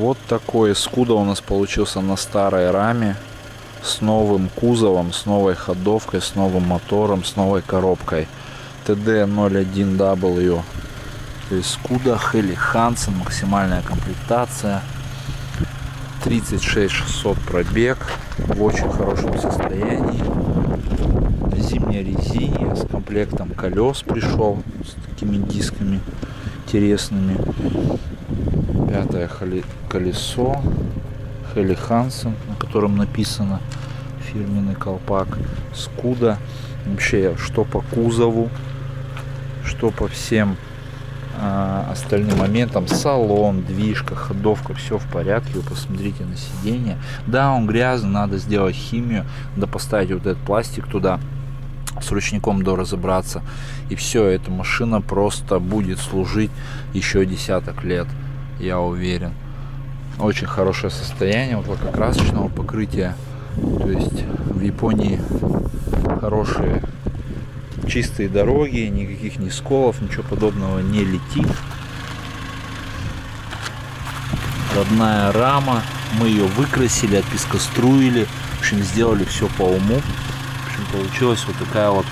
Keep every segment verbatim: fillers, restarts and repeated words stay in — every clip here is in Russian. Вот такой Скудо у нас получился на старой раме. С новым кузовом, с новой ходовкой, с новым мотором, с новой коробкой. тэ дэ ноль один дабл ю. То есть Skoda, Хелли Хансен, максимальная комплектация. тридцать шесть тысяч шестьсот пробег. В очень хорошем состоянии. В зимней резине, с комплектом колес пришел. С такими дисками интересными. Пятое колесо. Хелли Хансен, на котором написано фирменный колпак Skoda. Вообще, что по кузову, что по всем э, остальным моментам, салон, движка, ходовка, все в порядке. Вы посмотрите на сиденье. Да, он грязный, надо сделать химию, да поставить вот этот пластик туда, с ручником до разобраться. И все, эта машина просто будет служить еще десяток лет, я уверен. Очень хорошее состояние вот лакокрасочного покрытия. То есть в Японии хорошие чистые дороги, никаких ни сколов, ничего подобного не летит. Родная рама, мы ее выкрасили, отпескоструили, в общем, сделали все по уму. В общем, получилась вот такая вот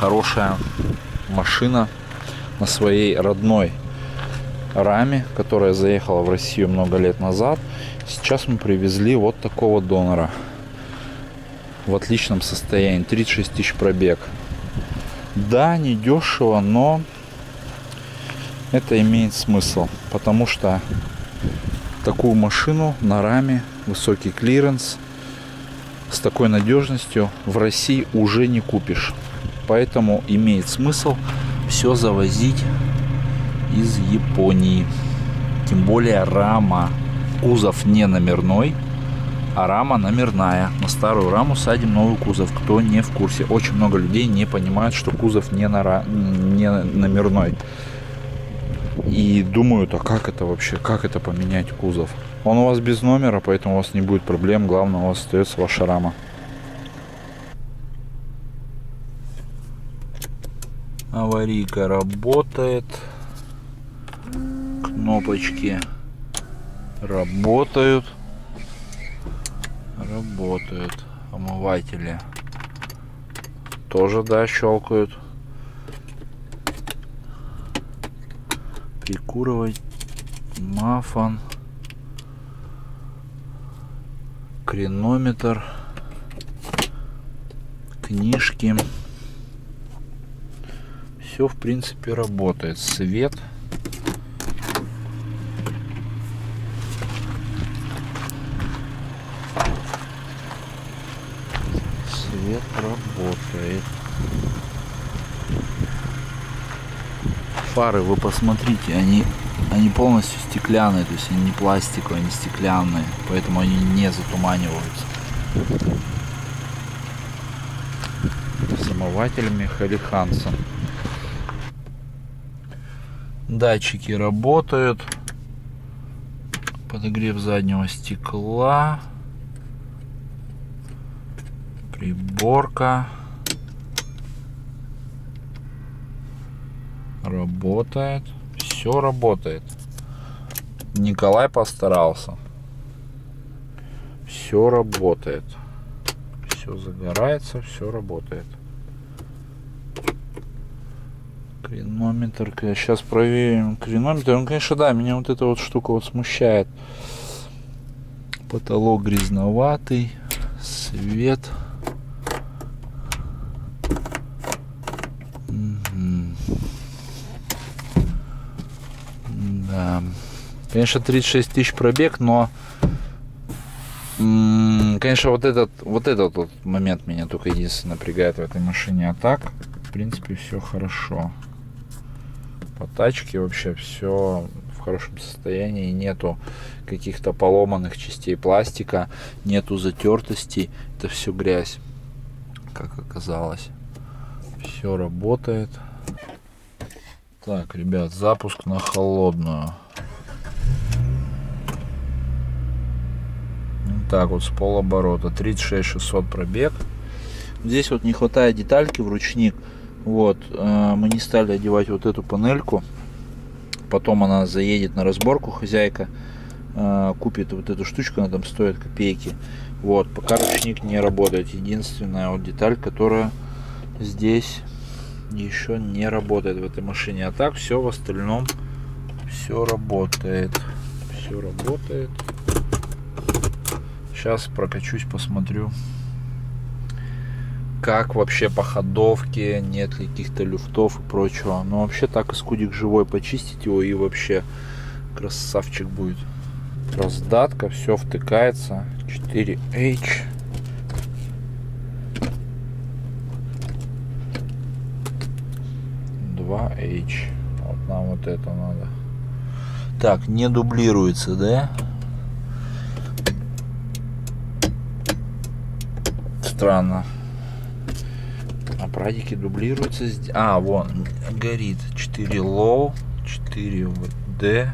хорошая машина на своей родной раме, которая заехала в Россию много лет назад. Сейчас мы привезли вот такого донора в отличном состоянии, тридцать шесть тысяч пробег. Да, не дешево, но это имеет смысл, потому что такую машину на раме, высокий клиренс, с такой надежностью в России уже не купишь, поэтому имеет смысл все завозить из Японии. Тем более рама, кузов не номерной, а рама номерная. На старую раму садим новый кузов, кто не в курсе. Очень много людей не понимают, что кузов не, на, не номерной. И думают, а как это вообще, как это поменять кузов? Он у вас без номера, поэтому у вас не будет проблем. Главное, у вас остается ваша рама. Аварийка работает. Кнопочки работают, работают, омыватели тоже, да, щелкают. Прикуривать, мафон, кренометр, книжки, все в принципе работает. Свет. Свет работает. Фары, вы посмотрите, они, они полностью стеклянные, то есть они не пластиковые, они стеклянные, поэтому они не затуманиваются. С омывателями Хелли Хансен. Датчики работают. Подогрев заднего стекла. Приборка работает, все работает. Николай постарался. Все работает, все загорается, все работает. Кренометр, сейчас проверим кренометр. Он, конечно, да, меня вот эта вот штука вот смущает. Потолок грязноватый, свет. Конечно, тридцать шесть тысяч пробег, но, конечно, вот этот, вот этот вот момент меня только единственное напрягает в этой машине. А так, в принципе, все хорошо. По тачке вообще все в хорошем состоянии. Нету каких-то поломанных частей пластика, нету затертостей. Это все грязь, как оказалось. Все работает. Так, ребят, запуск на холодную. Так вот, с полоборота, тридцать шесть тысяч шестьсот пробег. Здесь вот не хватает детальки в ручник. Вот, э, мы не стали одевать вот эту панельку, потом она заедет на разборку, хозяйка купит вот эту штучку, она там стоит копейки. Вот, пока ручник не работает. Единственная вот деталь, которая здесь еще не работает в этой машине. А так все в остальном все работает. Все работает. Сейчас прокачусь, посмотрю, как вообще по ходовке, нет ли каких-то люфтов и прочего. Но вообще так и скудик живой, почистить его и вообще красавчик будет. Раздатка, все втыкается. четыре эйч. два эйч. Вот нам вот это надо. Так, не дублируется, да? Странно. А прадики дублируются. А, вон, горит. четыре лоу, четыре ди.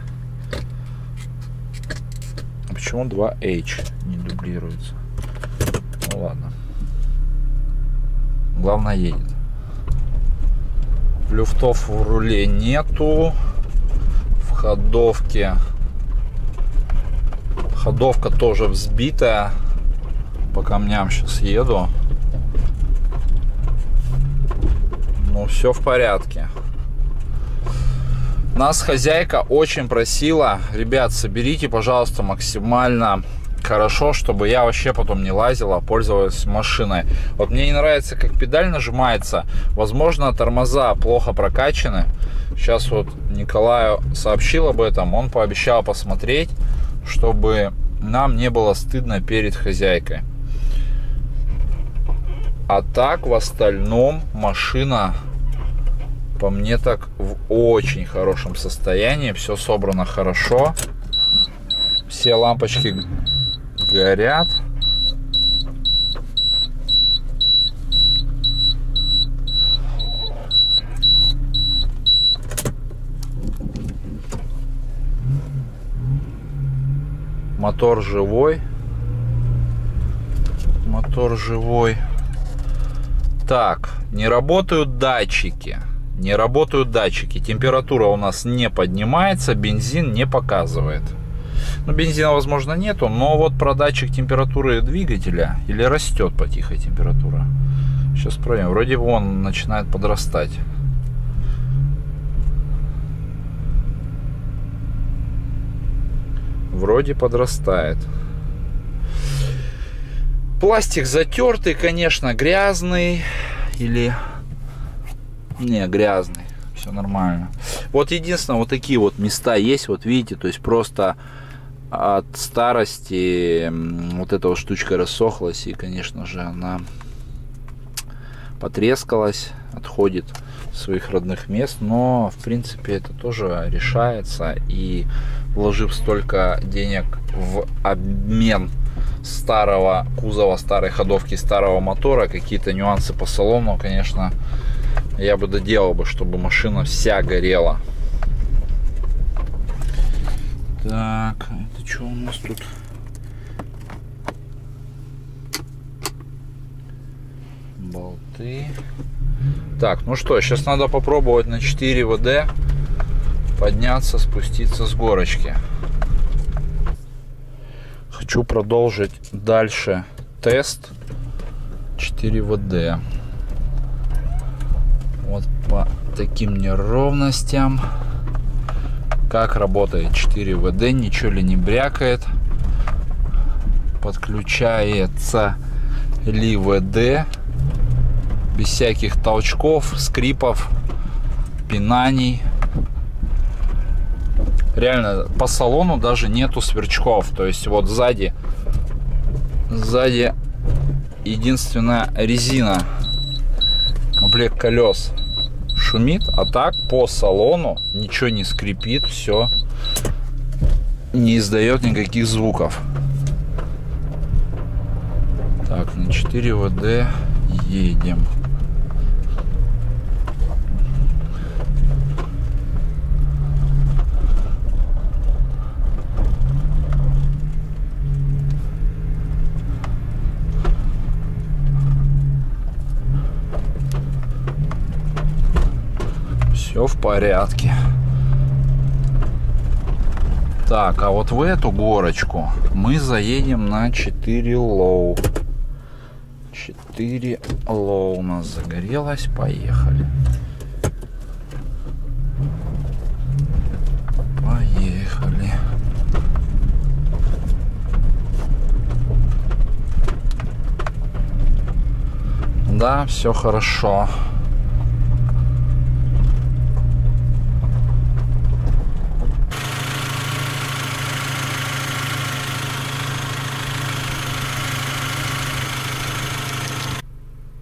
Почему два эйч не дублируется? Ну ладно. Главное, едет. Люфтов в руле нету. В ходовке. Ходовка тоже взбитая. По камням сейчас еду. Ну, все в порядке. Нас хозяйка очень просила: ребят, соберите, пожалуйста, максимально хорошо, чтобы я вообще потом не лазила, а пользовалась машиной. Вот мне не нравится, как педаль нажимается. Возможно, тормоза плохо прокачаны. Сейчас вот Николаю сообщил об этом. Он пообещал посмотреть, чтобы нам не было стыдно перед хозяйкой. А так, в остальном, машина, по мне, так в очень хорошем состоянии. Все собрано хорошо. Все лампочки горят. Мотор живой. Мотор живой. Так, не работают датчики. Не работают датчики. Температура у нас не поднимается. Бензин не показывает. Ну, бензина, возможно, нету. Но вот про датчик температуры двигателя. Или растет по тихой температура. Сейчас проверим. Вроде бы он начинает подрастать. Вроде подрастает. Пластик затертый, конечно, грязный. Или... не, грязный, все нормально. Вот единственное, вот такие вот места есть, вот видите, то есть просто от старости вот эта вот штучка рассохлась, и, конечно же, она потрескалась, отходит своих родных мест, но, в принципе, это тоже решается, и вложив столько денег в обмен старого кузова, старой ходовки, старого мотора, какие-то нюансы по салону, конечно, я бы доделал бы, чтобы машина вся горела. Так, это что у нас тут? Болты. Так, ну что, сейчас надо попробовать на четыре вэ дэ подняться, спуститься с горочки. Хочу продолжить дальше тест четыре вэ дэ. Вот по таким неровностям. Как работает четыре вэ дэ, ничего ли не брякает. Подключается ли вэ дэ. Без всяких толчков, скрипов, пинаний. Реально, по салону даже нету сверчков. То есть вот сзади, сзади единственная резина. Комплект колес шумит, а так по салону ничего не скрипит, все не издает никаких звуков. Так, на четыре вэ дэ едем. Все в порядке. Так, а вот в эту горочку мы заедем на четыре лоу. четыре лоу у нас загорелось. Поехали. Поехали. Да, все хорошо.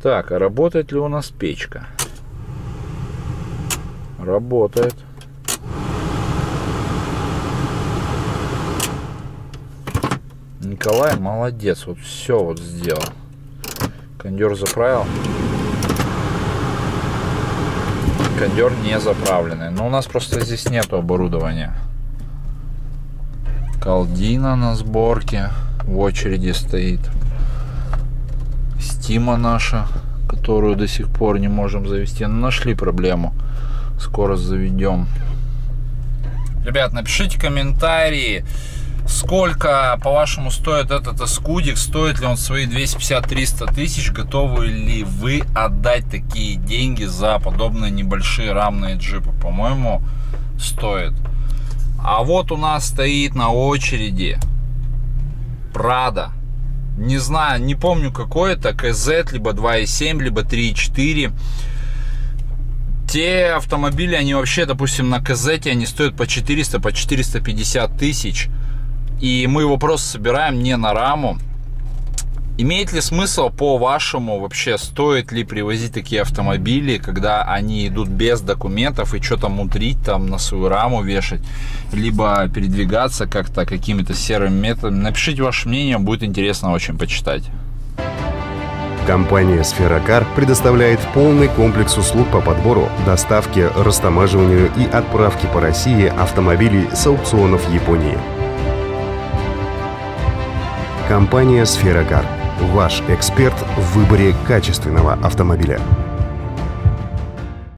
Так, а работает ли у нас печка? Работает. Николай молодец, вот все вот сделал. Кондер заправил. Кондер не заправленный. Но у нас просто здесь нету оборудования. Калдина на сборке в очереди стоит. Стима наша, которую до сих пор не можем завести. Но нашли проблему. Скоро заведем. Ребят, напишите комментарии, сколько, по-вашему, стоит этот эскудик. Стоит ли он свои двести пятьдесят — триста тысяч? Готовы ли вы отдать такие деньги за подобные небольшие рамные джипы? По-моему, стоит. А вот у нас стоит на очереди Прада. Не знаю, не помню какой это, КЗ, либо два и семь, либо три и четыре. Те автомобили, они вообще, допустим, на КЗ, они стоят по четыреста, по четыреста пятьдесят тысяч. И мы его просто собираем не на раму. Имеет ли смысл, по-вашему, вообще, стоит ли привозить такие автомобили, когда они идут без документов, и что там мудрить, там на свою раму вешать, либо передвигаться как-то какими-то серыми методами? Напишите ваше мнение, будет интересно очень почитать. Компания «Сферакар» предоставляет полный комплекс услуг по подбору, доставке, растамаживанию и отправке по России автомобилей с аукционов Японии. Компания «Сферакар». Ваш эксперт в выборе качественного автомобиля.